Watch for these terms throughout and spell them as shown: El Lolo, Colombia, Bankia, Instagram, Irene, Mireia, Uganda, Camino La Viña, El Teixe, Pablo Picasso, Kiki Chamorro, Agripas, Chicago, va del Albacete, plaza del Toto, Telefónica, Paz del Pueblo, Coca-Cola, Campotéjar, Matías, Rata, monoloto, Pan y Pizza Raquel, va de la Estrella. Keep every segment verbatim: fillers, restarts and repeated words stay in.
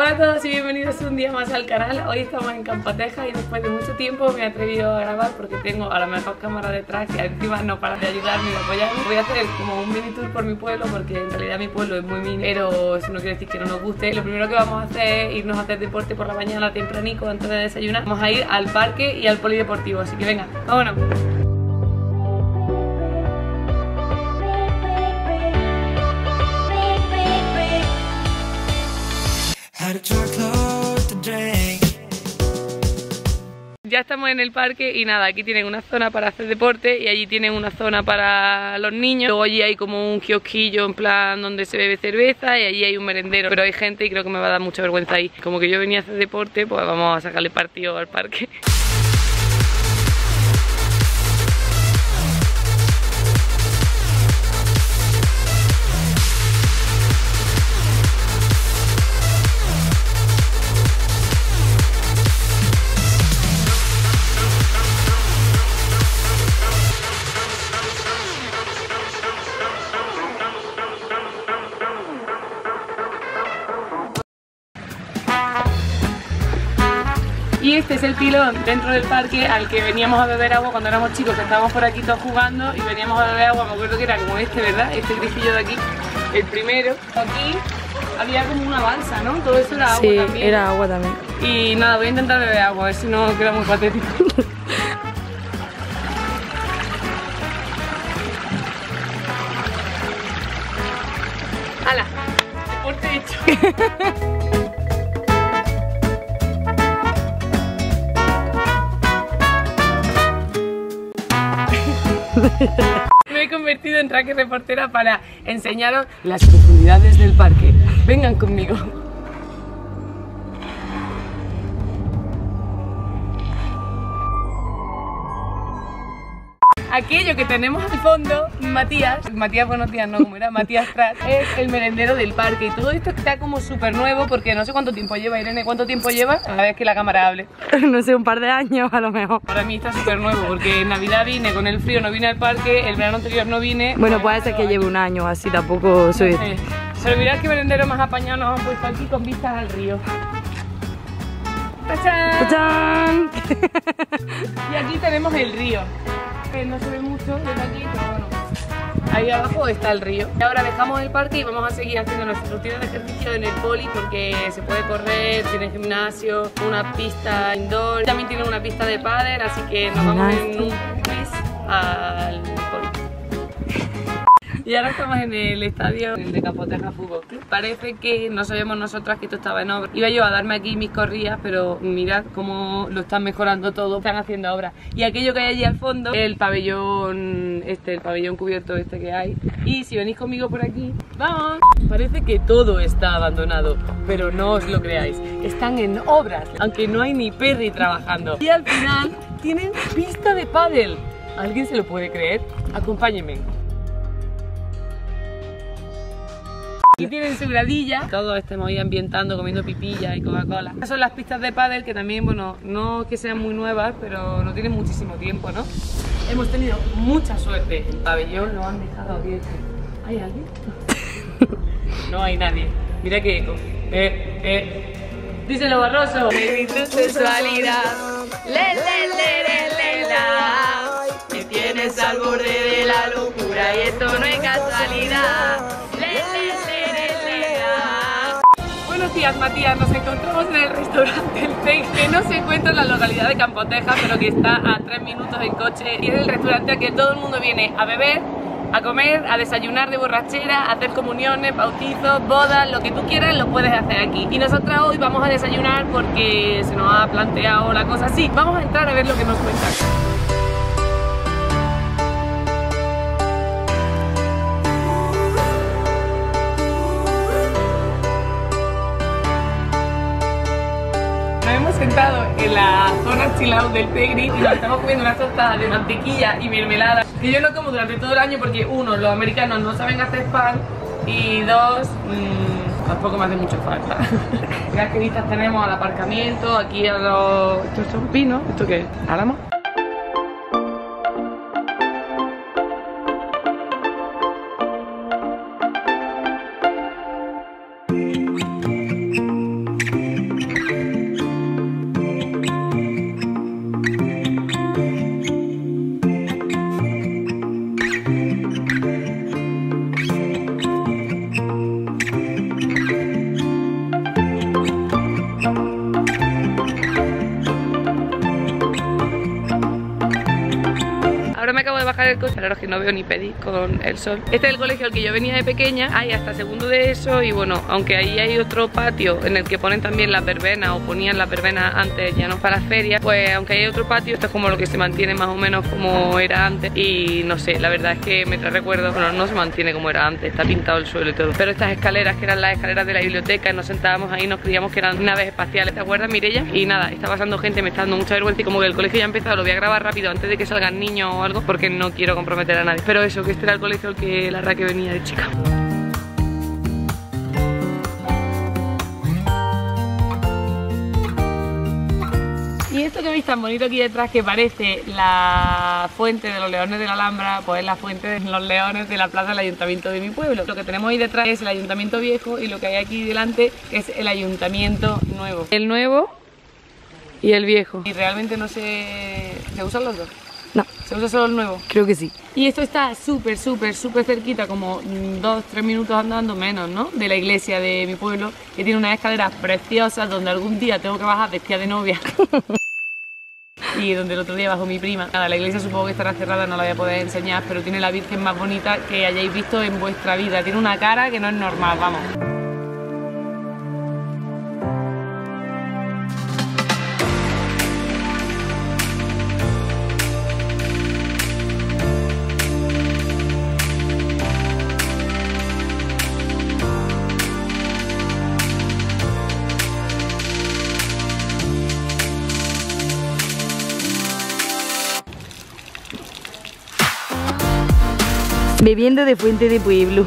Hola a todos y bienvenidos un día más al canal. Hoy estamos en Campotéjar y después de mucho tiempo me he atrevido a grabar porque tengo a la mejor cámara detrás que encima no para de ayudarme y de apoyarme. Voy a hacer como un mini tour por mi pueblo porque en realidad mi pueblo es muy mini, pero eso no quiere decir que no nos guste. Lo primero que vamos a hacer es irnos a hacer deporte por la mañana tempranico antes de desayunar. Vamos a ir al parque y al polideportivo, así que venga, vámonos. Ya estamos en el parque y nada, aquí tienen una zona para hacer deporte y allí tienen una zona para los niños. Luego allí hay como un kiosquillo en plan donde se bebe cerveza y allí hay un merendero. Pero hay gente y creo que me va a dar mucha vergüenza ahí. Como que yo venía a hacer deporte, pues vamos a sacarle partido al parque. Y este es el pilón dentro del parque al que veníamos a beber agua cuando éramos chicos, que estábamos por aquí todos jugando y veníamos a beber agua. Me acuerdo que era como este, ¿verdad? Este grifillo de aquí, el primero. Aquí había como una balsa, ¿no? Todo eso era agua también. Sí, era agua también. Y nada, voy a intentar beber agua, a ver si no queda muy patético. ¡Hala! Deporte hecho. Me he convertido en tracker reportera para enseñaros las profundidades del parque. Vengan conmigo. Aquello que tenemos al fondo, Matías, Matías, buenos días, no, como era Matías Tras, es el merendero del parque. Y todo esto está como súper nuevo porque no sé cuánto tiempo lleva, Irene, ¿cuánto tiempo lleva? A ver que la cámara hable. No sé, un par de años a lo mejor. Para mí está súper nuevo porque en Navidad vine con el frío, no vine al parque, el verano anterior no vine. Bueno, puede ser que lleve un año así, tampoco soy... No sé. Pero mirad qué merendero más apañado nos han puesto aquí con vistas al río. ¡Tachán! ¡Tachán! Y aquí tenemos el río. No se ve mucho desde aquí, pero bueno. Ahí abajo está el río. Y ahora dejamos el parque y vamos a seguir haciendo nuestras rutinas de ejercicio en el poli porque se puede correr, tiene gimnasio, una pista indoor. También tiene una pista de pádel, así que nos vamos en un mes al poli. Y ahora estamos en el estadio de Campotéjar Fútbol Club. Parece que no sabíamos nosotras que esto estaba en obra. Iba yo a darme aquí mis corrillas, pero mirad cómo lo están mejorando todo. Están haciendo obras. Y aquello que hay allí al fondo, el pabellón este, el pabellón cubierto este que hay. Y si venís conmigo por aquí, ¡vamos! Parece que todo está abandonado, pero no os lo creáis. Están en obras, aunque no hay ni perri trabajando. Y al final tienen pista de pádel. ¿Alguien se lo puede creer? Acompáñenme. Aquí tienen su gradilla, todos estamos ahí ambientando, comiendo pipilla y Coca-Cola. Estas son las pistas de pádel que también, bueno, no que sean muy nuevas, pero no tienen muchísimo tiempo, ¿no? Hemos tenido mucha suerte. El pabellón lo han dejado abierto. ¿Hay alguien? No hay nadie. Mira qué eco. Eh, eh. Díselo, Barroso. Mi tu sensualidad. Le, le, le, le, le, la. Me tienes al borde de la locura y esto no es casualidad. Buenos días, Matías, nos encontramos en el restaurante El Teixe, que no se encuentra en la localidad de Campotéjar, pero que está a tres minutos en coche. Y es el restaurante al que todo el mundo viene a beber, a comer, a desayunar de borrachera, a hacer comuniones, bautizos, bodas, lo que tú quieras lo puedes hacer aquí. Y nosotras hoy vamos a desayunar porque se nos ha planteado la cosa así. Vamos a entrar a ver lo que nos cuentan. Sentado en la zona chill out del Tegri y nos estamos comiendo unas tostadas de mantequilla y mermelada que yo no como durante todo el año porque uno, los americanos no saben hacer pan y dos, mmm, tampoco me hace mucho falta. Las vistas tenemos al aparcamiento, aquí a los... ¿Estos son pinos? ¿Esto qué es? ¿Álamos? Ahora me acabo de bajar el coche, claro que no veo ni pedí con el sol. Este es el colegio al que yo venía de pequeña, hay hasta segundo de eso y bueno, aunque ahí hay otro patio en el que ponen también las verbenas o ponían las verbenas antes, ya no para las ferias, pues aunque hay otro patio, esto es como lo que se mantiene más o menos como era antes y no sé, la verdad es que me trae recuerdos, bueno, no se mantiene como era antes, está pintado el suelo y todo, pero estas escaleras que eran las escaleras de la biblioteca, nos sentábamos ahí, nos creíamos que eran naves espaciales, ¿te acuerdas, Mireia? Y nada, está pasando gente, me está dando mucha vergüenza y como que el colegio ya ha empezado, lo voy a grabar rápido antes de que salgan niños o algo porque no quiero comprometer a nadie, pero eso, que este era el colegio al que la Raquel venía de chica. Y esto que veis tan bonito aquí detrás, que parece la fuente de los leones de la Alhambra, pues es la fuente de los leones de la plaza del ayuntamiento de mi pueblo. Lo que tenemos ahí detrás es el ayuntamiento viejo y lo que hay aquí delante es el ayuntamiento nuevo. El nuevo y el viejo. Y realmente no se... ¿se usan los dos? No. ¿Se usa solo el nuevo? Creo que sí. Y esto está súper, súper, súper cerquita, como dos, tres minutos andando menos, ¿no? De la iglesia de mi pueblo, que tiene unas escaleras preciosas donde algún día tengo que bajar vestida de novia. Y donde el otro día bajó mi prima. Nada, la iglesia supongo que estará cerrada, no la voy a poder enseñar, pero tiene la Virgen más bonita que hayáis visto en vuestra vida. Tiene una cara que no es normal, vamos. Bebiendo de fuente de pueblo.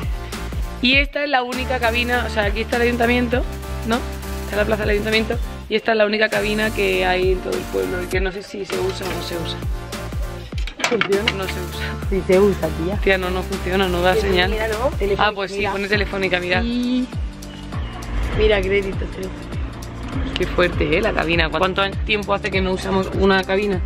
Y esta es la única cabina, o sea, aquí está el ayuntamiento, ¿no? Está la plaza del ayuntamiento. Y esta es la única cabina que hay en todo el pueblo. Y que no sé si se usa o no se usa. ¿Funciona? No se usa. Si se usa, tía. Tía, no, no funciona, no da señal. Mira, no, ah, pues sí, mira. Pone telefónica, mirad. Sí. Mira, crédito, crédito. Qué fuerte, ¿eh? La cabina. ¿Cuánto tiempo hace que no usamos una cabina?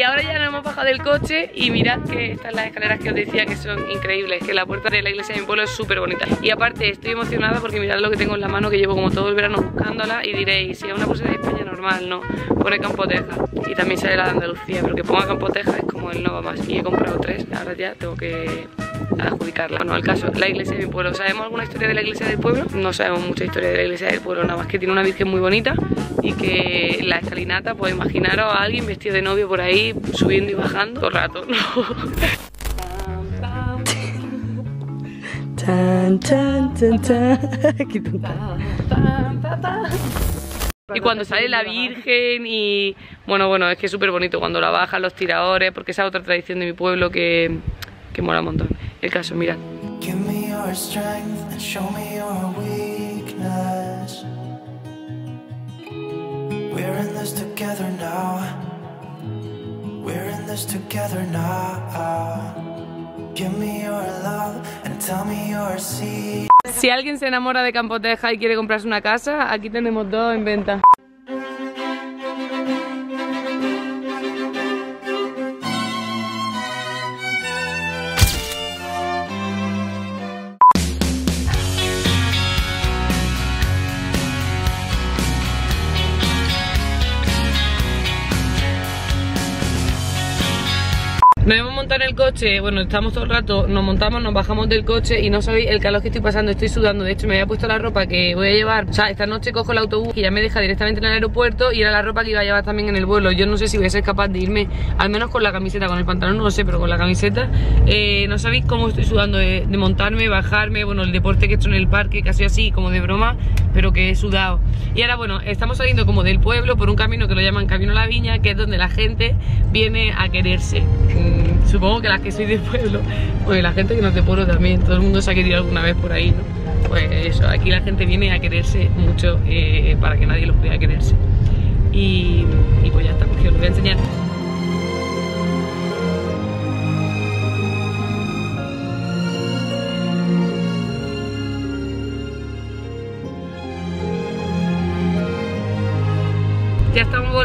Y ahora ya nos hemos bajado del coche y mirad que estas las escaleras que os decía que son increíbles, que la puerta de la iglesia de mi pueblo es súper bonita. Y aparte estoy emocionada porque mirad lo que tengo en la mano, que llevo como todo el verano buscándola y diréis, si es una pulsera de España normal, no, pone Campotéjar. Y también sale la de Andalucía, pero que ponga Campotéjar es como el no va más. Y he comprado tres, ahora ya tengo que adjudicarla. Bueno, el caso, la iglesia de mi pueblo. ¿Sabemos alguna historia de la iglesia del pueblo? No sabemos mucha historia de la iglesia del pueblo, nada más que tiene una virgen muy bonita y que la escalinata, pues imaginaros a alguien vestido de novio por ahí, subiendo y bajando todo el rato, ¿no? Tan, tan, tan, tan. Qué tonta. Y cuando sale la Virgen y... bueno, bueno, es que es súper bonito cuando la bajan, los tiradores, porque esa es otra tradición de mi pueblo que... que mola un montón. El caso, mirad. We're in this together now. Give me your love and tell me your secret. Si alguien se enamora de Campotéjar y quiere comprarse una casa, aquí tenemos dos en venta. Nos hemos montado en el coche, bueno, estamos todo el rato, nos montamos, nos bajamos del coche y no sabéis el calor que estoy pasando, estoy sudando. De hecho me había puesto la ropa que voy a llevar, o sea, esta noche cojo el autobús que ya me deja directamente en el aeropuerto y era la ropa que iba a llevar también en el vuelo. Yo no sé si voy a ser capaz de irme, al menos con la camiseta, con el pantalón no lo sé, pero con la camiseta. Eh, no sabéis cómo estoy sudando de, de montarme, bajarme, bueno, el deporte que he hecho en el parque, casi así, como de broma, pero que he sudado. Y ahora, bueno, estamos saliendo como del pueblo por un camino que lo llaman Camino La Viña, que es donde la gente viene a quererse. Supongo que las que sois del pueblo, pues la gente que no es de pueblo también, todo el mundo se ha querido alguna vez por ahí, ¿no? Pues eso, aquí la gente viene a quererse mucho eh, para que nadie los pueda quererse. Y, y pues ya está, porque os lo voy a enseñar.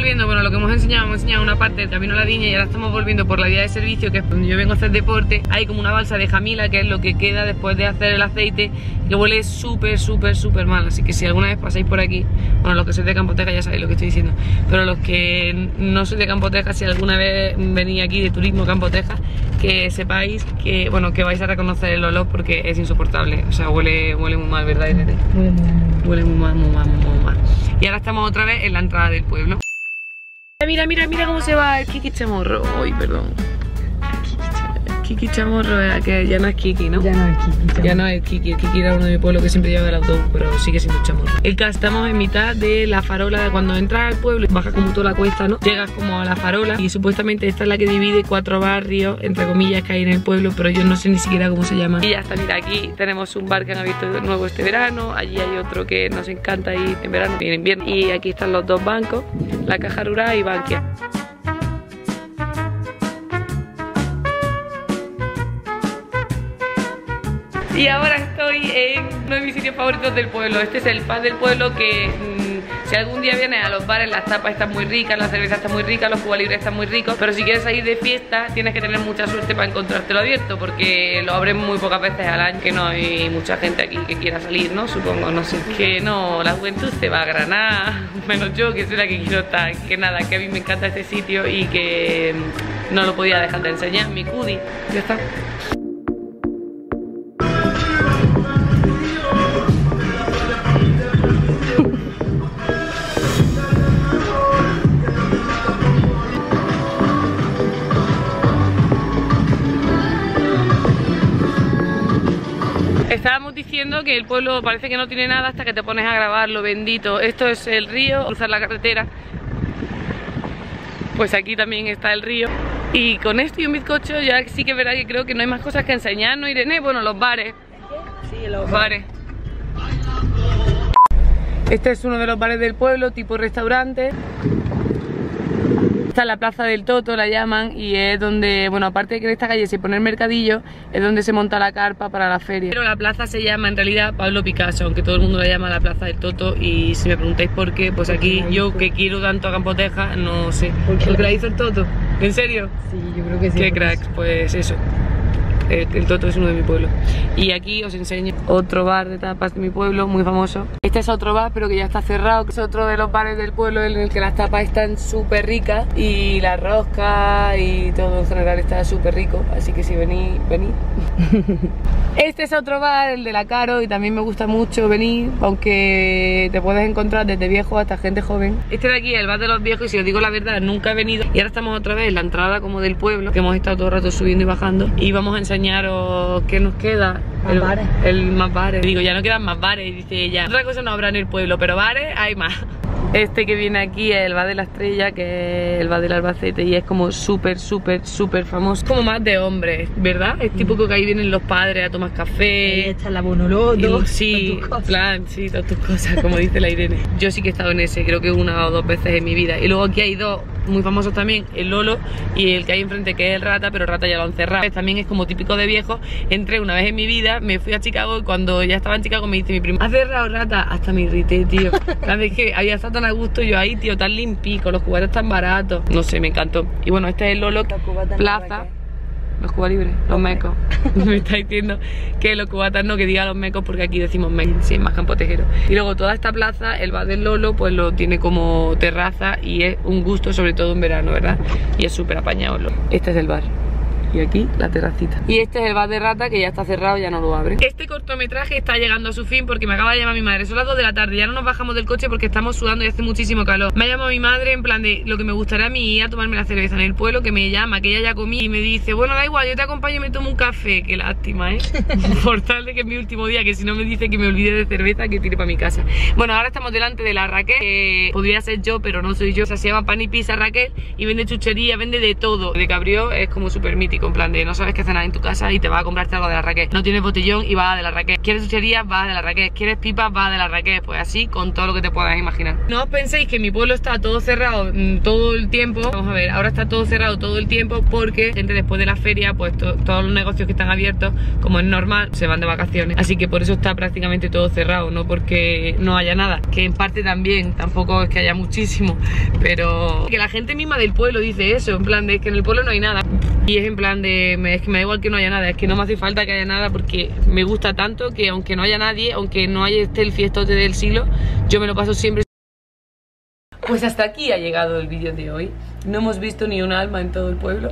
volviendo, bueno, lo que hemos enseñado, hemos enseñado una parte del Camino La Viña y ahora estamos volviendo por la vía de servicio, que es donde yo vengo a hacer deporte. Hay como una balsa de jamila, que es lo que queda después de hacer el aceite, que huele súper, súper, súper mal. Así que si alguna vez pasáis por aquí, bueno, los que sois de Campoteja ya sabéis lo que estoy diciendo, pero los que no sois de Campoteja, si alguna vez venís aquí de turismo Campoteja, que sepáis que, bueno, que vais a reconocer el olor porque es insoportable. O sea, huele, huele muy mal, ¿verdad, Irene? Huele muy mal. Huele muy mal, muy mal, muy mal. Y ahora estamos otra vez en la entrada del pueblo. Mira, mira, mira cómo se va el Kiki Chamorro. Ay, perdón. Kiki Chamorro, que ya no es Kiki, ¿no? Ya no es Kiki Chamorro. Ya no es Kiki, el Kiki era uno de mi pueblo que siempre llevaba el autobús, pero sigue siendo Chamorro. El que estamos en mitad de la farola, de cuando entras al pueblo, bajas como toda la cuesta, ¿no? Llegas como a la farola y supuestamente esta es la que divide cuatro barrios, entre comillas, que hay en el pueblo, pero yo no sé ni siquiera cómo se llama. Y ya está, mira, aquí tenemos un bar que han abierto nuevo este verano, allí hay otro que nos encanta ir en verano y en invierno. Y aquí están los dos bancos, la Caja Rural y Bankia. Y ahora estoy en uno de mis sitios favoritos del pueblo. Este es el Paz del Pueblo, que mmm, si algún día vienes a los bares, las tapas están muy ricas, la cerveza está muy rica, los cubas libres están muy ricos, pero si quieres salir de fiesta tienes que tener mucha suerte para encontrártelo abierto, porque lo abren muy pocas veces al año, que no hay mucha gente aquí que quiera salir, ¿no? Supongo, no sé. Que no, la juventud se va a Granada, menos yo, que soy la que quiero estar. Que nada, que a mí me encanta este sitio y que mmm, no lo podía dejar de enseñar, mi cudi. Ya está. Estábamos diciendo que el pueblo parece que no tiene nada hasta que te pones a grabarlo, bendito. Esto es el río, cruzar la carretera. Pues aquí también está el río. Y con esto y un bizcocho ya sí que es verdad que creo que no hay más cosas que enseñar, ¿no, Irene? Bueno, los bares. Sí, los bares. Este es uno de los bares del pueblo, tipo restaurante. Esta es la plaza del Toto, la llaman, y es donde, bueno, aparte de que en esta calle se pone el mercadillo, es donde se monta la carpa para la feria. Pero la plaza se llama en realidad Pablo Picasso, aunque todo el mundo la llama la plaza del Toto, y si me preguntáis por qué, pues aquí yo que quiero tanto a Campoteja, no sé. ¿Por qué la hizo el Toto? ¿En serio? Sí, yo creo que sí. Qué cracks, pues eso. El, el Toto es uno de mi pueblo. Y aquí os enseño otro bar de tapas de mi pueblo, muy famoso. Este es otro bar, pero que ya está cerrado. Es otro de los bares del pueblo en el que las tapas están súper ricas. Y la rosca y todo en general está súper rico. Así que si venís, venid. Este es otro bar, el de la Caro, y también me gusta mucho venir, aunque te puedes encontrar desde viejo hasta gente joven. Este de aquí es el bar de los viejos, y si os digo la verdad, nunca he venido. Y ahora estamos otra vez en la entrada como del pueblo, que hemos estado todo el rato subiendo y bajando. Y vamos a enseñar enseñaros qué nos queda. El, el más bares. Digo, ya no quedan más bares, dice ella. Otra cosa no habrá en el pueblo, pero bares hay más. Este que viene aquí es el va de la Estrella, que es el va del Albacete, y es como súper, súper, súper famoso. Como más de hombres, ¿verdad? Es típico que ahí vienen los padres a tomar café. Ahí está la monoloto. Sí, plan, sí, todas tus cosas, como dice la Irene. Yo sí que he estado en ese, creo que una o dos veces en mi vida. Y luego aquí hay dos muy famosos también, el Lolo y el que hay enfrente, que es el Rata, pero Rata ya lo han cerrado. También es como típico de viejo. Entré una vez en mi vida, me fui a Chicago, y cuando ya estaba en Chicago me dice mi prima, ¿has cerrado Rata? Hasta me irrité, tío. Sabes que había estado tan a gusto yo ahí, tío, tan limpico, los cubanos tan baratos. No sé, me encantó. Y bueno, este es el Lolo, plaza. Los cubas libres, los mecos. Me está diciendo que los cubatas no, que diga los mecos, porque aquí decimos mecos, sí, es más campotejero. Y luego toda esta plaza, el bar del Lolo, pues lo tiene como terraza y es un gusto, sobre todo en verano, ¿verdad? Y es súper apañado. Este es el bar. Y aquí la terracita. Y este es el bar de Rata, que ya está cerrado, ya no lo abre. Este cortometraje está llegando a su fin porque me acaba de llamar mi madre. Son las dos de la tarde, ya no nos bajamos del coche porque estamos sudando y hace muchísimo calor. Me ha llamado mi madre en plan de lo que me gustaría a mí ir a tomarme la cerveza en el pueblo, que me llama, que ella ya comí y me dice, bueno, da igual, yo te acompaño y me tomo un café. Qué lástima, ¿eh? Por tal de que es mi último día, que si no me dice que me olvide de cerveza, que tire para mi casa. Bueno, ahora estamos delante de la Raquel, que podría ser yo, pero no soy yo. O sea, se llama Pan y Pizza Raquel y vende chuchería, vende de todo. De Cabrió es como súper mítico. típico, en plan de no sabes qué cenar en tu casa y te vas a comprarte algo de la Raquel, no tienes botellón y va de la Raquel, quieres chucherías, va de la Raquel, quieres pipas, va de la Raquel, pues así con todo lo que te puedas imaginar. No os penséis que mi pueblo está todo cerrado todo el tiempo, vamos a ver, ahora está todo cerrado todo el tiempo porque gente después de la feria, pues to todos los negocios que están abiertos, como es normal, se van de vacaciones, así que por eso está prácticamente todo cerrado, no porque no haya nada, que en parte también, tampoco es que haya muchísimo, pero que la gente misma del pueblo dice eso, en plan de que en el pueblo no hay nada. Y es en plan de, es que me da igual que no haya nada, es que no me hace falta que haya nada porque me gusta tanto que aunque no haya nadie, aunque no haya este el fiestote del siglo, yo me lo paso siempre. Pues hasta aquí ha llegado el vídeo de hoy. No hemos visto ni un alma en todo el pueblo.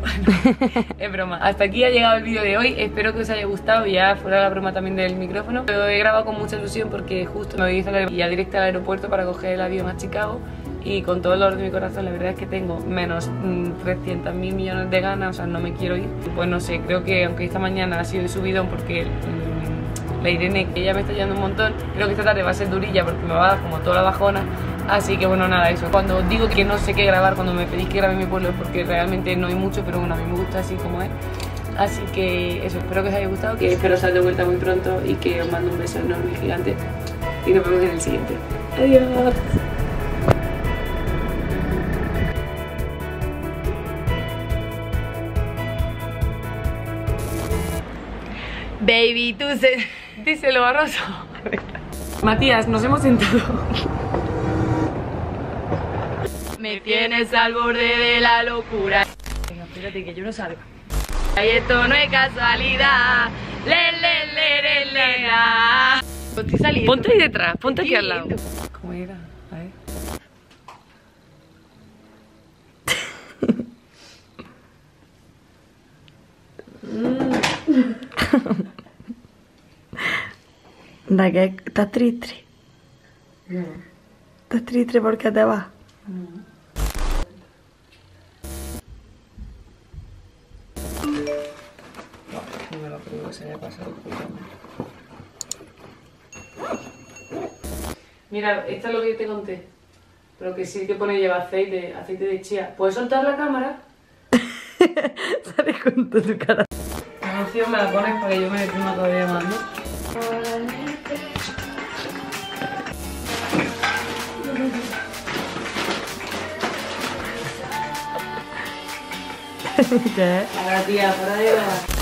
Es broma. Hasta aquí ha llegado el vídeo de hoy. Espero que os haya gustado. Ya fuera la broma también del micrófono, lo he grabado con mucha ilusión porque justo me voy a ir a ya directa al aeropuerto para coger el avión a Chicago. Y con todo el dolor de mi corazón, la verdad es que tengo menos trescientos mil millones de ganas, o sea, no me quiero ir. Pues no sé, creo que aunque esta mañana ha sido subidón porque mmm, la Irene, que ella me está ayudando un montón, creo que esta tarde va a ser durilla porque me va a dar como toda la bajona. Así que bueno, nada, eso. Cuando os digo que no sé qué grabar, cuando me pedís que grabe mi pueblo, es porque realmente no hay mucho, pero bueno, a mí me gusta así como es. Así que eso, espero que os haya gustado, que espero os haya de vuelta muy pronto y que os mando un beso enorme y gigante. Y nos vemos en el siguiente. Adiós. Baby, tú se... díselo Barroso. Matías, nos hemos sentado. Me tienes al borde de la locura. Venga, espérate que yo no salgo. Y esto no es casualidad. Le, le, le, le, le, la. Estoy saliendo. Ponte ahí detrás, ponte aquí al lado. ¿Cómo era? A ver. Raquel, ¿estás triste? No. ¿Estás triste porque te vas? No. No me lo creo que se haya pasado. Mira, esto es lo que yo te conté. Pero que sí que pone lleva aceite, aceite de chía. ¿Puedes soltar la cámara? Sale con toda tu cara. La canción me la pones para que yo me deprima todavía más, ¿no? ¿Qué? Ahora tía, fuera de la...